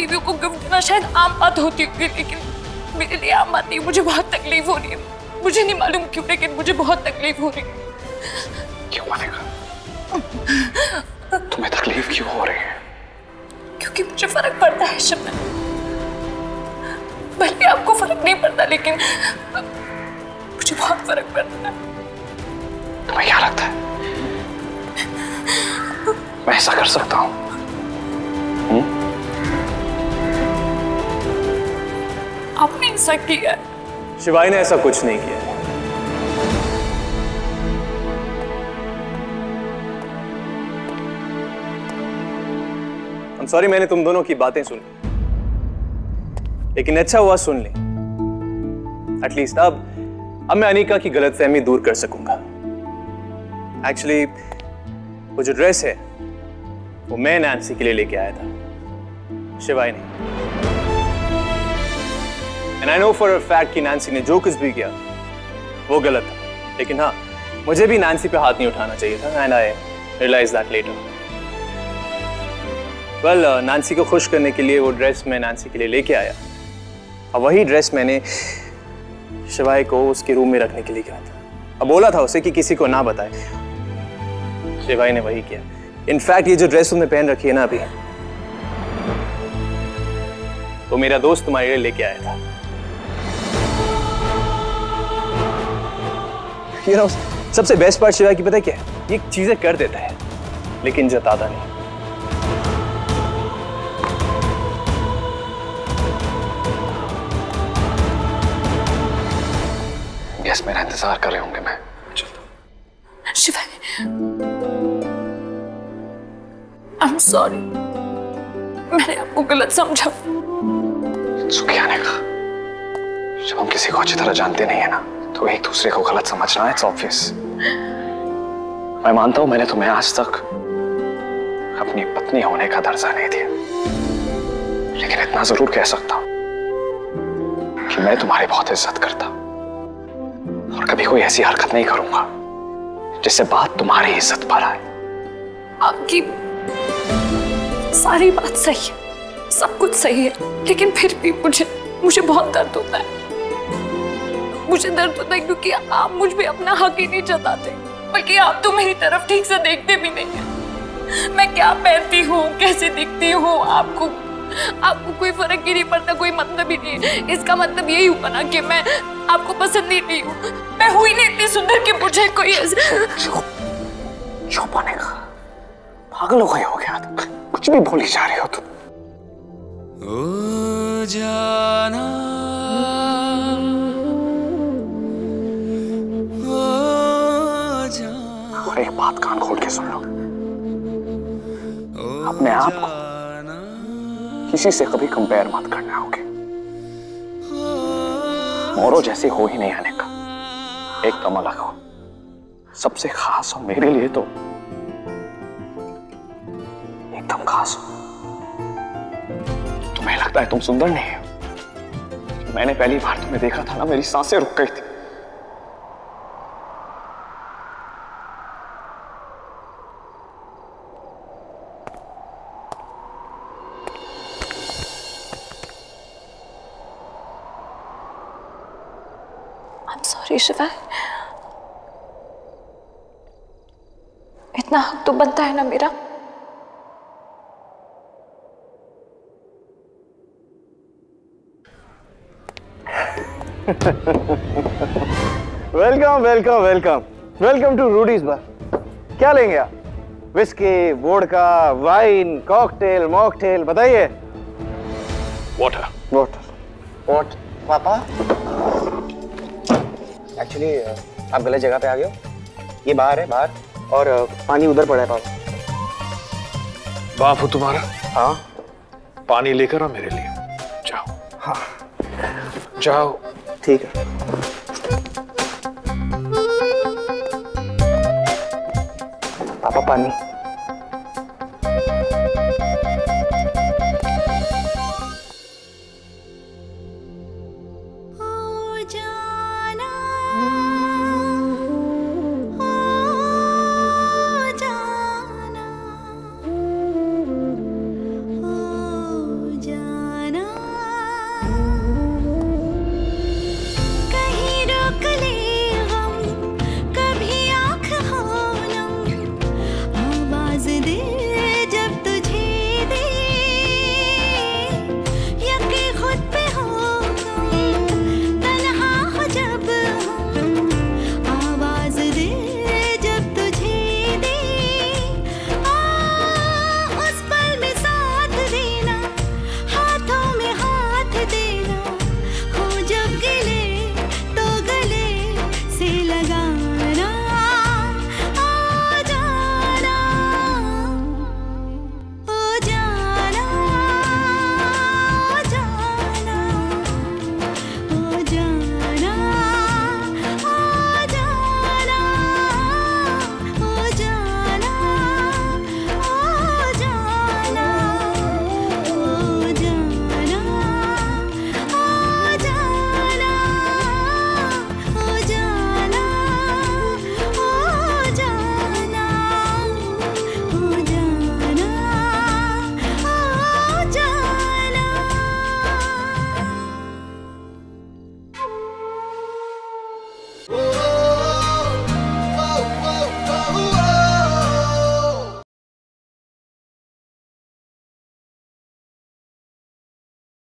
बीवियों को गिफ्ट देना शायद आम बात होती होगी, लेकिन मेरे लिए आम बात नहीं, मुझे बहुत तकलीफ हो रही है। मुझे नहीं मालूम क्यों, लेकिन मुझे बहुत तकलीफ हो रही है। क्यों अनिका, तुम्हें तकलीफ क्यों हो रही है? क्योंकि मुझे फर्क पड़ता है शब्द, भले आपको फर्क नहीं पड़ता लेकिन मुझे बहुत फर्क पड़ता है। तुम्हें क्या लगता है मैं ऐसा कर सकता हूँ? आपने ऐसा किया? शिवाय ने ऐसा कुछ नहीं किया। सॉरी, मैंने तुम दोनों की बातें सुन ली, लेकिन अच्छा हुआ सुन ली। एटलीस्ट अब मैं अनिका की गलतफहमी दूर कर सकूंगा। एक्चुअली वो जो ड्रेस है वो मैं नैंसी के लिए लेके आया था, शिवाय नहीं। And I know for a fact कि नैंसी ने जो कुछ भी किया वो गलत था, लेकिन हाँ, मुझे भी नैंसी पे हाथ नहीं उठाना चाहिए था। And I realise that later. Well, Nancy को खुश करने के लिए वो ड्रेस मैं नैंसी के लिए लेके आया, और वही ड्रेस मैंने शिवाय को उसके रूम में रखने के लिए कहा था। अब बोला था उसे कि किसी को ना बताए, शिवाय ने वही किया। इनफैक्ट ये जो ड्रेस तुमने पहन रखी है ना अभी, वो मेरा दोस्त तुम्हारे लिए लेके आया था। You know, सबसे बेस्ट पार्ट शिवाय की पता है क्या है? ये चीजें कर देता है लेकिन जताता नहीं। Yes, मेरा इंतजार कर रहे होंगे। मैं चलता। शिवाय, I'm sorry, मैंने आपको गलत समझा। सुखियाने का, जब हम किसी को अच्छी तरह जानते नहीं है ना, तो एक दूसरे को गलत समझना है, it's obvious। मैं मानता हूँ मैंने तुम्हें आज तक अपनी पत्नी होने का दर्जा नहीं दिया, लेकिन इतना जरूर कह सकता हूँ कि मैं तुम्हारी बहुत इज्जत करता और कभी कोई ऐसी हरकत नहीं करूंगा जिससे बात तुम्हारी इज्जत पर आए। आपकी सारी बात सही है, सब कुछ सही है, लेकिन फिर भी मुझे बहुत दर्द होता है। मुझे दर्द होता है क्योंकि आप मुझ में अपना हक ही नहीं जताते, बल्कि आप तो मेरी तरफ ठीक से देखते भी नहीं हैं। मैं क्या पहनती हूँ, कैसे दिखती हूँ, आपको कोई फर्क ही नहीं पड़ता, कोई मतलब ही नहीं। इसका मतलब यही हुआ ना कि मैं आपको पसंद नहीं रही हूँ। मैं हुई नहीं इतनी सुंदर कि मुझे कोई चुप होने का। पागल हो गए हो क्या? कुछ भी बोली जा रहे हो तुम। ओ जाना, ओ जाना। और एक बात कान खोल के सुन लो, अपने आप को किसी से कभी कंपेयर मत करना। होगे मोरो जैसे हो ही नहीं आने का, एकदम अलग हो, सबसे खास हो। मेरे लिए तो एकदम खास हो। तुम्हें लगता है तुम सुंदर नहीं हो? मैंने पहली बार तुम्हें देखा था ना, मेरी सांसें रुक गई थी। शिवाय, इतना हक तो बनता है ना मेरा। Welcome welcome welcome welcome to Rudy's bar. क्या लेंगे आप? Whisky, vodka, wine, cocktail, mocktail, बताइए। Water water water. पापा एक्चुअली आप गलत जगह पे आ गए हो। ये बाहर है, बाहर, और पानी उधर पड़ा है। पापा बाप हो तुम्हारा। हाँ, पानी लेकर आओ मेरे लिए। जाओ। हाँ जाओ। ठीक है। पापा पानी